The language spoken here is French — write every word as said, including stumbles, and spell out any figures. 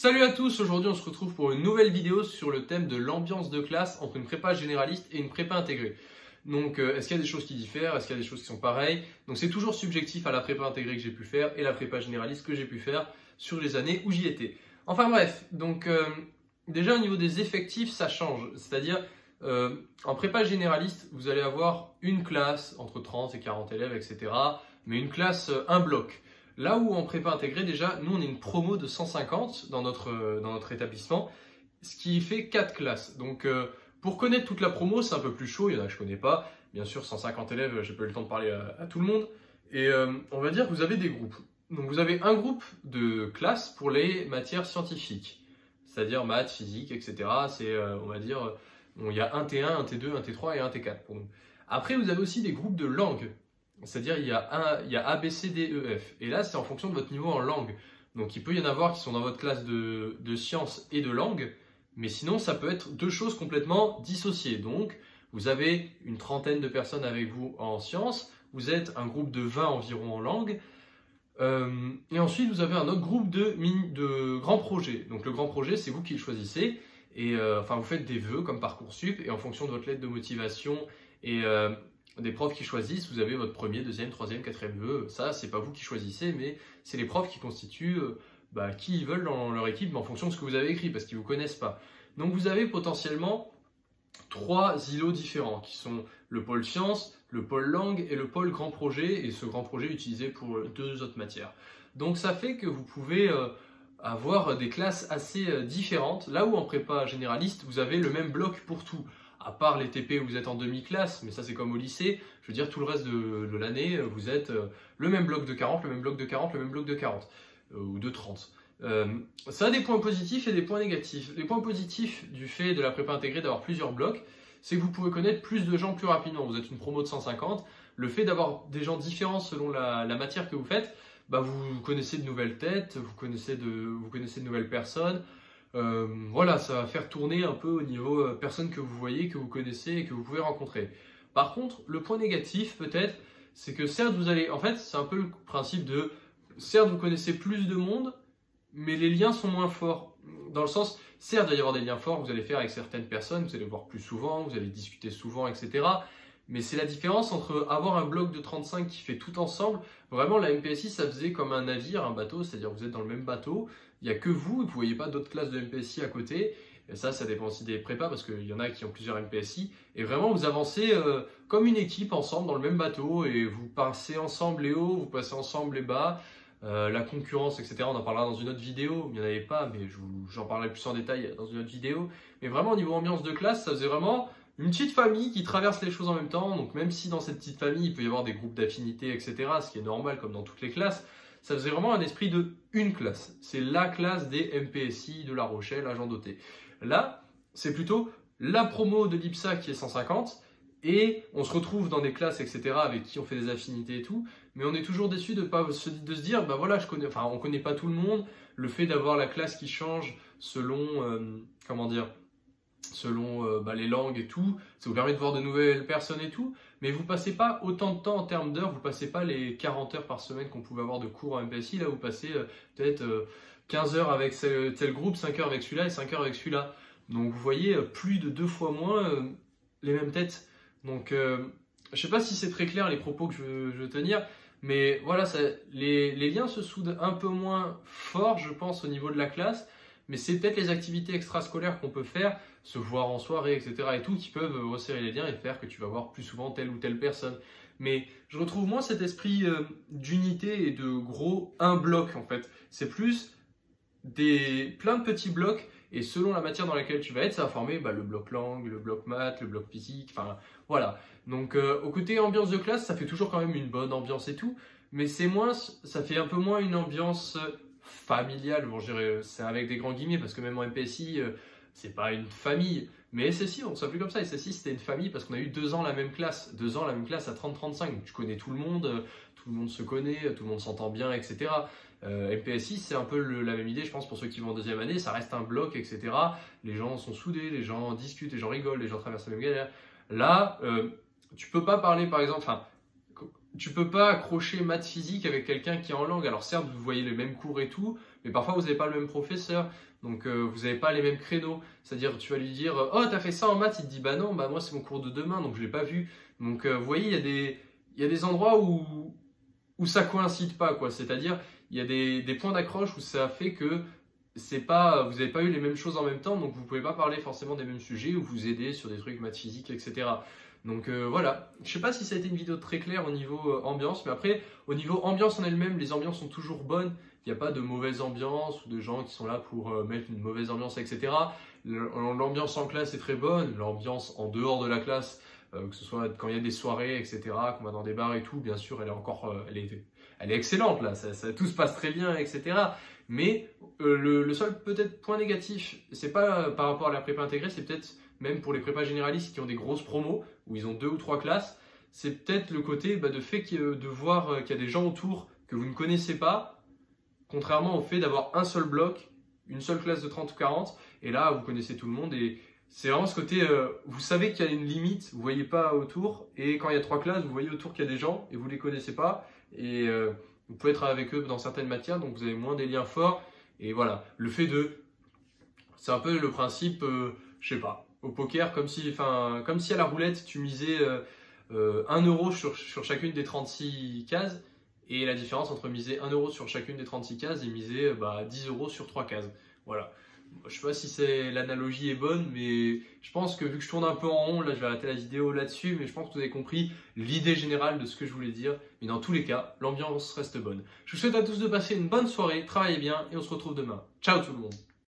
Salut à tous, aujourd'hui on se retrouve pour une nouvelle vidéo sur le thème de l'ambiance de classe entre une prépa généraliste et une prépa intégrée. Donc euh, est-ce qu'il y a des choses qui diffèrent, est-ce qu'il y a des choses qui sont pareilles? Donc c'est toujours subjectif à la prépa intégrée que j'ai pu faire et la prépa généraliste que j'ai pu faire sur les années où j'y étais. Enfin bref, donc euh, déjà au niveau des effectifs ça change, c'est-à-dire euh, en prépa généraliste vous allez avoir une classe entre trente et quarante élèves etc, mais une classe, euh, un bloc. Là où en prépa intégrée, déjà, nous on est une promo de cent cinquante dans notre, dans notre établissement, ce qui fait quatre classes. Donc euh, pour connaître toute la promo, c'est un peu plus chaud, il y en a que je ne connais pas. Bien sûr, cent cinquante élèves, j'ai pas eu le temps de parler à, à tout le monde. Et euh, on va dire que vous avez des groupes. Donc vous avez un groupe de classe pour les matières scientifiques, c'est-à-dire maths, physique, et cetera. C'est, euh, on va dire, bon, il y a un T un, un T deux, un T trois et un T quatre pour nous. Après, vous avez aussi des groupes de langues. C'est-à-dire il y a il y a A, B, C, D, E, F. Et là, c'est en fonction de votre niveau en langue. Donc, il peut y en avoir qui sont dans votre classe de, de sciences et de langue. Mais sinon, ça peut être deux choses complètement dissociées. Donc, vous avez une trentaine de personnes avec vous en sciences. Vous êtes un groupe de vingt environ en langue. Euh, et ensuite, vous avez un autre groupe de, de grands projets. Donc, le grand projet, c'est vous qui le choisissez. Et euh, enfin, vous faites des vœux comme Parcoursup. Et en fonction de votre lettre de motivation et... Euh, des profs qui choisissent, vous avez votre premier, deuxième, troisième, quatrième vœu. Ça, c'est pas vous qui choisissez, mais c'est les profs qui constituent bah, qui ils veulent dans leur équipe, mais en fonction de ce que vous avez écrit, parce qu'ils vous connaissent pas. Donc vous avez potentiellement trois îlots différents, qui sont le pôle sciences, le pôle langue et le pôle grand projet, et ce grand projet utilisé pour deux autres matières. Donc ça fait que vous pouvez euh, avoir des classes assez euh, différentes, là où en prépa généraliste, vous avez le même bloc pour tout. À part les T P où vous êtes en demi-classe, mais ça c'est comme au lycée, je veux dire tout le reste de, de l'année, vous êtes euh, le même bloc de quarante, le même bloc de quarante, le même bloc de quarante, euh, ou de trente. Euh, ça a des points positifs et des points négatifs. Les points positifs du fait de la prépa intégrée d'avoir plusieurs blocs, c'est que vous pouvez connaître plus de gens plus rapidement. Vous êtes une promo de cent cinquante, le fait d'avoir des gens différents selon la, la matière que vous faites, bah vous connaissez de nouvelles têtes, vous connaissez de, vous connaissez de nouvelles personnes. Euh, voilà, ça va faire tourner un peu au niveau euh, personnes que vous voyez, que vous connaissez et que vous pouvez rencontrer. Par contre, le point négatif peut-être, c'est que certes vous allez, en fait c'est un peu le principe de, certes vous connaissez plus de monde, mais les liens sont moins forts. Dans le sens, certes il va y avoir des liens forts, vous allez faire avec certaines personnes, vous allez voir plus souvent, vous allez discuter souvent, et cetera. Mais c'est la différence entre avoir un bloc de trente-cinq qui fait tout ensemble. Vraiment, la M P S I, ça faisait comme un navire, un bateau, c'est-à-dire vous êtes dans le même bateau, il n'y a que vous, vous ne voyez pas d'autres classes de M P S I à côté. Et ça, ça dépend aussi des prépas parce qu'il y en a qui ont plusieurs M P S I. Et vraiment, vous avancez euh, comme une équipe ensemble dans le même bateau et vous passez ensemble les hauts, vous passez ensemble les bas, euh, la concurrence, et cetera. On en parlera dans une autre vidéo, il n'y en avait pas, mais j'en parlerai plus en détail dans une autre vidéo. Mais vraiment, au niveau ambiance de classe, ça faisait vraiment... une petite famille qui traverse les choses en même temps, donc même si dans cette petite famille, il peut y avoir des groupes d'affinités, et cetera, ce qui est normal comme dans toutes les classes, ça faisait vraiment un esprit de une classe. C'est la classe des M P S I de La Rochelle, agent doté. Là, c'est plutôt la promo de l'I P S A qui est cent cinquante, et on se retrouve dans des classes, et cetera, avec qui on fait des affinités et tout, mais on est toujours déçu de, pas se, de se dire, bah voilà, je connais, enfin, on ne connaît pas tout le monde, le fait d'avoir la classe qui change selon, euh, comment dire, selon euh, bah, les langues et tout, ça vous permet de voir de nouvelles personnes et tout, mais vous passez pas autant de temps en termes d'heures, vous passez pas les quarante heures par semaine qu'on pouvait avoir de cours en M P S I, là vous passez euh, peut-être euh, quinze heures avec ce, tel groupe, cinq heures avec celui-là et cinq heures avec celui-là. Donc vous voyez euh, plus de deux fois moins euh, les mêmes têtes. Donc euh, je sais pas si c'est très clair les propos que je, je veux tenir, mais voilà, ça, les, les liens se soudent un peu moins fort je pense au niveau de la classe, mais c'est peut-être les activités extrascolaires qu'on peut faire, se voir en soirée, et cetera et tout, qui peuvent resserrer les liens et faire que tu vas voir plus souvent telle ou telle personne. Mais je retrouve moins cet esprit euh, d'unité et de gros un bloc en fait. C'est plus des plein de petits blocs et selon la matière dans laquelle tu vas être, ça va former bah, le bloc langue, le bloc maths, le bloc physique, enfin voilà. Donc euh, au côté ambiance de classe, ça fait toujours quand même une bonne ambiance et tout, mais c'est moins, ça fait un peu moins une ambiance... familiale, bon, c'est avec des grands guillemets parce que même en M P S I, euh, c'est pas une famille, mais S S I, on ne s'appelait plus comme ça. S S I, c'était une famille parce qu'on a eu deux ans la même classe, deux ans la même classe à trente trente-cinq. Tu connais tout le monde, tout le monde se connaît, tout le monde s'entend bien, et cetera. Euh, M P S I, c'est un peu le, la même idée, je pense, pour ceux qui vont en deuxième année, ça reste un bloc, et cetera. Les gens sont soudés, les gens discutent, les gens rigolent, les gens traversent la même galère. Là, euh, tu peux pas parler, par exemple, enfin, tu peux pas accrocher maths physique avec quelqu'un qui est en langue. Alors certes, vous voyez les mêmes cours et tout, mais parfois vous n'avez pas le même professeur, donc euh, vous n'avez pas les mêmes créneaux. C'est-à-dire, tu vas lui dire « Oh, t'as fait ça en maths ?» Il te dit « Bah non, bah moi c'est mon cours de demain, donc je ne l'ai pas vu. » Donc euh, vous voyez, il y a des, il y a des endroits où, où ça ne coïncide pas, quoi. C'est-à-dire, il y a des, des points d'accroche où ça fait que c'est pas, vous n'avez pas eu les mêmes choses en même temps, donc vous ne pouvez pas parler forcément des mêmes sujets ou vous aider sur des trucs maths physique, et cetera. Donc euh, voilà, je sais pas si ça a été une vidéo très claire au niveau euh, ambiance, mais après au niveau ambiance en elle-même, les ambiances sont toujours bonnes, il n'y a pas de mauvaise ambiance ou de gens qui sont là pour euh, mettre une mauvaise ambiance, et cetera. L'ambiance en classe est très bonne, l'ambiance en dehors de la classe, euh, que ce soit quand il y a des soirées, et cetera, qu'on va dans des bars et tout, bien sûr elle est encore, euh, elle est, elle est excellente là, ça, ça, tout se passe très bien, et cetera. Mais euh, le, le seul peut-être point négatif, c'est pas euh, par rapport à la prépa intégrée, c'est peut-être même pour les prépas généralistes qui ont des grosses promos, où ils ont deux ou trois classes, c'est peut-être le côté bah, de, fait que, de voir qu'il y a des gens autour que vous ne connaissez pas, contrairement au fait d'avoir un seul bloc, une seule classe de trente ou quarante, et là, vous connaissez tout le monde, et c'est vraiment ce côté, euh, vous savez qu'il y a une limite, vous ne voyez pas autour, et quand il y a trois classes, vous voyez autour qu'il y a des gens, et vous ne les connaissez pas, et euh, vous pouvez être avec eux dans certaines matières, donc vous avez moins des liens forts, et voilà, le fait de... C'est un peu le principe, euh, je ne sais pas, au poker, comme si, enfin, comme si à la roulette, tu misais euh, euh, un euro sur, sur chacune des trente-six cases, et la différence entre miser un euro sur chacune des trente-six cases et miser bah, dix euros sur trois cases. Voilà. Je ne sais pas si l'analogie est bonne, mais je pense que vu que je tourne un peu en rond, là, je vais arrêter la vidéo là-dessus, mais je pense que vous avez compris l'idée générale de ce que je voulais dire. Mais dans tous les cas, l'ambiance reste bonne. Je vous souhaite à tous de passer une bonne soirée, travaillez bien, et on se retrouve demain. Ciao tout le monde!